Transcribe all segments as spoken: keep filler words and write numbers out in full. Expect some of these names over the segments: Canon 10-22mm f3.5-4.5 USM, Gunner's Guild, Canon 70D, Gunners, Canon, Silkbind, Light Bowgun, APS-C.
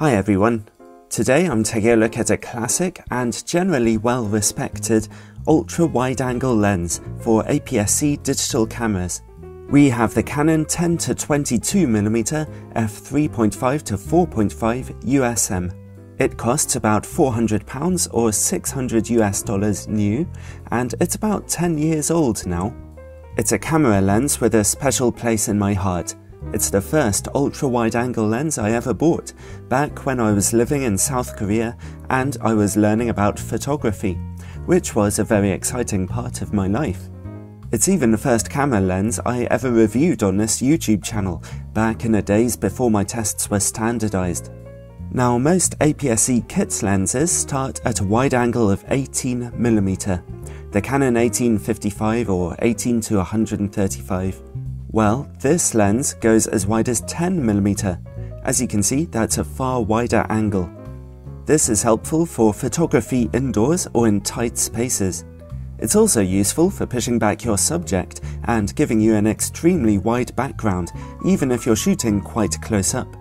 Hi everyone, today I'm taking a look at a classic and generally well respected ultra wide angle lens for A P S-C digital cameras. We have the Canon ten to twenty-two millimeter f three point five to four point five U S M. It costs about four hundred pounds or six hundred US dollars new, and it's about ten years old now. It's a camera lens with a special place in my heart. It's the first ultra-wide-angle lens I ever bought, back when I was living in South Korea and I was learning about photography, which was a very exciting part of my life. It's even the first camera lens I ever reviewed on this YouTube channel, back in the days before my tests were standardized. Now, most A P S-C kits lenses start at a wide angle of eighteen millimeter. The Canon eighteen to fifty-five or eighteen to one thirty-five. Well, this lens goes as wide as ten millimeter. As you can see, that's a far wider angle. This is helpful for photography indoors or in tight spaces. It's also useful for pushing back your subject and giving you an extremely wide background, even if you're shooting quite close up.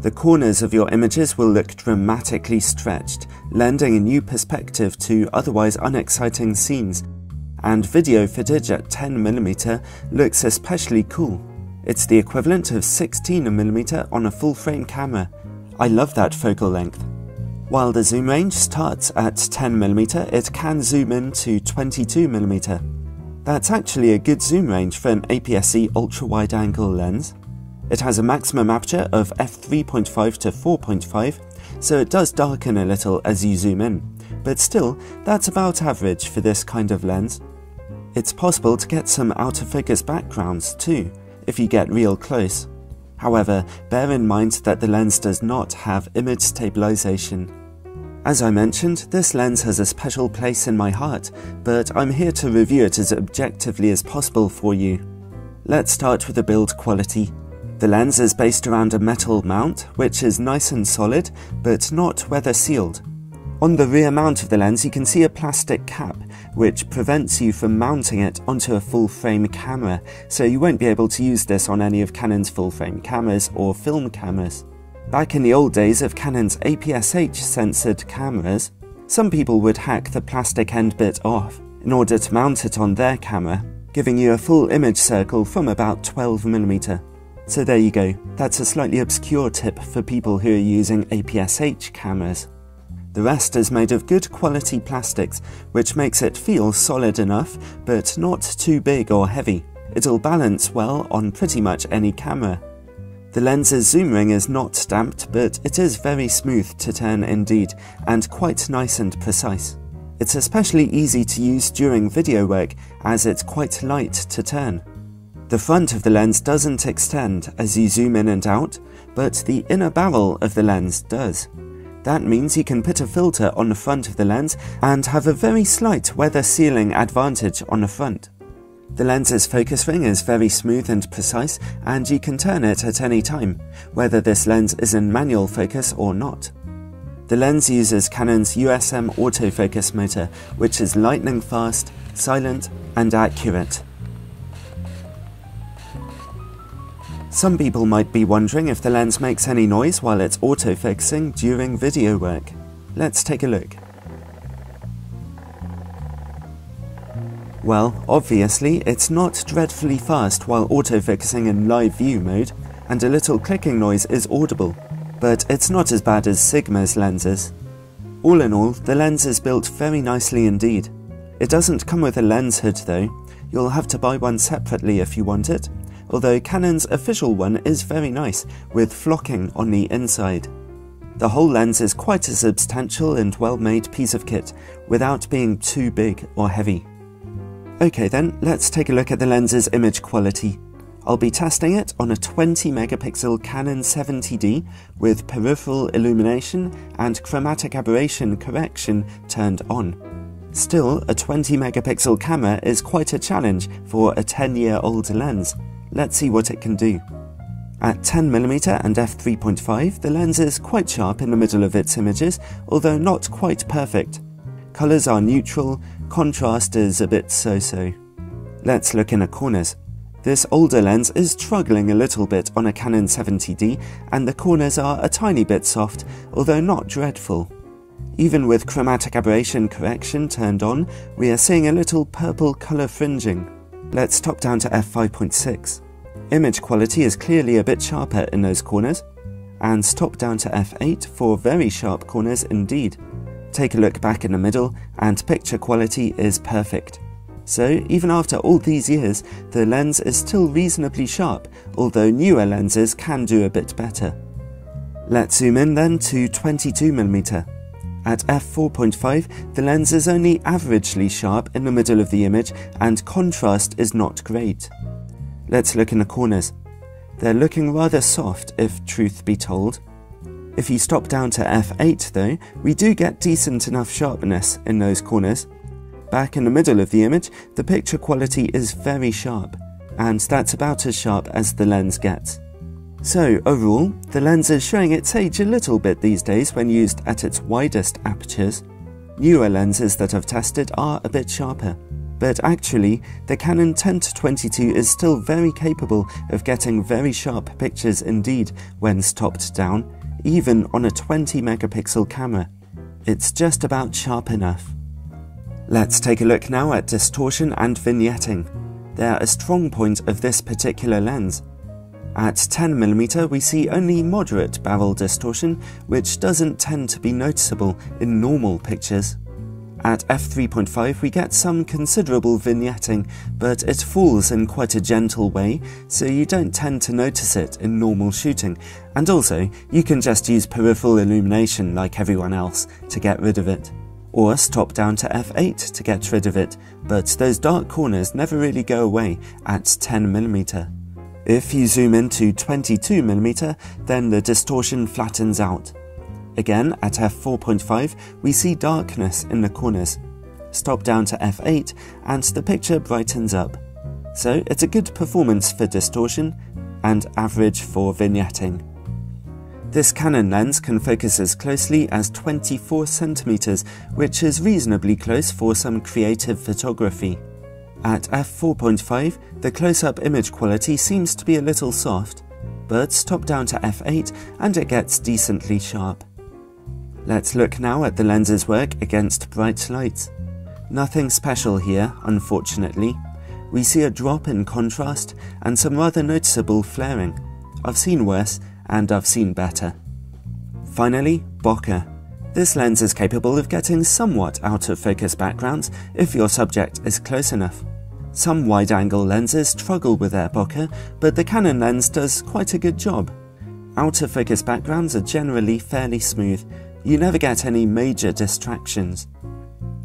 The corners of your images will look dramatically stretched, lending a new perspective to otherwise unexciting scenes. And video footage at ten millimeter looks especially cool. It's the equivalent of sixteen millimeter on a full-frame camera. I love that focal length. While the zoom range starts at ten millimeter, it can zoom in to twenty-two millimeter. That's actually a good zoom range for an A P S-C ultra-wide-angle lens. It has a maximum aperture of f three point five to four point five, so it does darken a little as you zoom in, but still, that's about average for this kind of lens. It's possible to get some out-of-focus backgrounds too, if you get real close. However, bear in mind that the lens does not have image stabilization. As I mentioned, this lens has a special place in my heart, but I'm here to review it as objectively as possible for you. Let's start with the build quality. The lens is based around a metal mount, which is nice and solid, but not weather-sealed. On the rear mount of the lens you can see a plastic cap, which prevents you from mounting it onto a full-frame camera, so you won't be able to use this on any of Canon's full-frame cameras or film cameras. Back in the old days of Canon's A P S-H censored cameras, some people would hack the plastic end bit off in order to mount it on their camera, giving you a full image circle from about twelve millimeter. So there you go, that's a slightly obscure tip for people who are using A P S-H cameras. The rest is made of good quality plastics, which makes it feel solid enough, but not too big or heavy. It'll balance well on pretty much any camera. The lens's zoom ring is not damped, but it is very smooth to turn indeed, and quite nice and precise. It's especially easy to use during video work, as it's quite light to turn. The front of the lens doesn't extend as you zoom in and out, but the inner barrel of the lens does. That means you can put a filter on the front of the lens and have a very slight weather sealing advantage on the front. The lens's focus ring is very smooth and precise, and you can turn it at any time, whether this lens is in manual focus or not. The lens uses Canon's U S M autofocus motor, which is lightning fast, silent, and accurate. Some people might be wondering if the lens makes any noise while it's autofocusing during video work. Let's take a look. Well, obviously it's not dreadfully fast while autofocusing in live view mode, and a little clicking noise is audible, but it's not as bad as Sigma's lenses. All in all, the lens is built very nicely indeed. It doesn't come with a lens hood though. You'll have to buy one separately if you want it, although Canon's official one is very nice, with flocking on the inside. The whole lens is quite a substantial and well-made piece of kit, without being too big or heavy. Okay then, let's take a look at the lens's image quality. I'll be testing it on a twenty megapixel Canon seventy D with peripheral illumination and chromatic aberration correction turned on. Still, a twenty megapixel camera is quite a challenge for a ten year old lens. Let's see what it can do. At ten millimeter and f three point five, the lens is quite sharp in the middle of its images, although not quite perfect. Colours are neutral, contrast is a bit so-so. Let's look in the corners. This older lens is struggling a little bit on a Canon seventy D, and the corners are a tiny bit soft, although not dreadful. Even with chromatic aberration correction turned on, we are seeing a little purple colour fringing. Let's top down to f five point six. Image quality is clearly a bit sharper in those corners, and top down to f eight for very sharp corners indeed. Take a look back in the middle, and picture quality is perfect. So, even after all these years, the lens is still reasonably sharp, although newer lenses can do a bit better. Let's zoom in then to twenty-two millimeter. At f four point five, the lens is only averagely sharp in the middle of the image, and contrast is not great. Let's look in the corners. They're looking rather soft, if truth be told. If you stop down to f eight though, we do get decent enough sharpness in those corners. Back in the middle of the image, the picture quality is very sharp, and that's about as sharp as the lens gets. So overall, the lens is showing its age a little bit these days when used at its widest apertures. Newer lenses that I've tested are a bit sharper, but actually, the Canon ten to twenty-two is still very capable of getting very sharp pictures indeed when stopped down, even on a twenty megapixel camera. It's just about sharp enough. Let's take a look now at distortion and vignetting. They're a strong point of this particular lens. At ten millimeter we see only moderate barrel distortion, which doesn't tend to be noticeable in normal pictures. At f three point five we get some considerable vignetting, but it falls in quite a gentle way, so you don't tend to notice it in normal shooting, and also you can just use peripheral illumination like everyone else to get rid of it. Or stop down to f eight to get rid of it, but those dark corners never really go away at ten millimeter. If you zoom into twenty-two millimeter, then the distortion flattens out. Again, at f four point five, we see darkness in the corners. Stop down to f eight, and the picture brightens up. So it's a good performance for distortion, and average for vignetting. This Canon lens can focus as closely as twenty-four centimeters, which is reasonably close for some creative photography. At f four point five, the close-up image quality seems to be a little soft, but stop down to f eight and it gets decently sharp. Let's look now at the lens's work against bright lights. Nothing special here, unfortunately. We see a drop in contrast and some rather noticeable flaring. I've seen worse, and I've seen better. Finally, bokeh. This lens is capable of getting somewhat out of focus backgrounds if your subject is close enough. Some wide-angle lenses struggle with their bokeh, but the Canon lens does quite a good job. Out-of-focus backgrounds are generally fairly smooth. You never get any major distractions.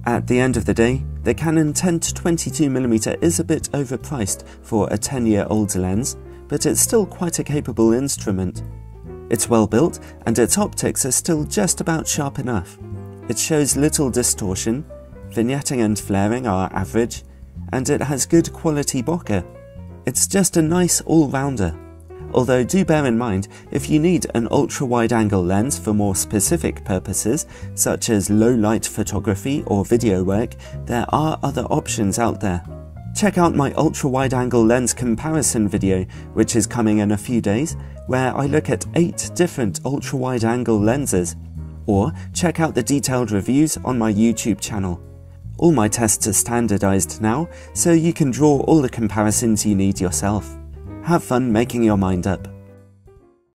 At the end of the day, the Canon ten to twenty-two millimeter is a bit overpriced for a ten-year-old lens, but it's still quite a capable instrument. It's well built, and its optics are still just about sharp enough. It shows little distortion, vignetting and flaring are average, and it has good quality bokeh. It's just a nice all-rounder. Although do bear in mind, if you need an ultra-wide-angle lens for more specific purposes, such as low-light photography or video work, there are other options out there. Check out my ultra-wide-angle lens comparison video, which is coming in a few days, where I look at eight different ultra-wide-angle lenses, or check out the detailed reviews on my YouTube channel. All my tests are standardized now, so you can draw all the comparisons you need yourself. Have fun making your mind up.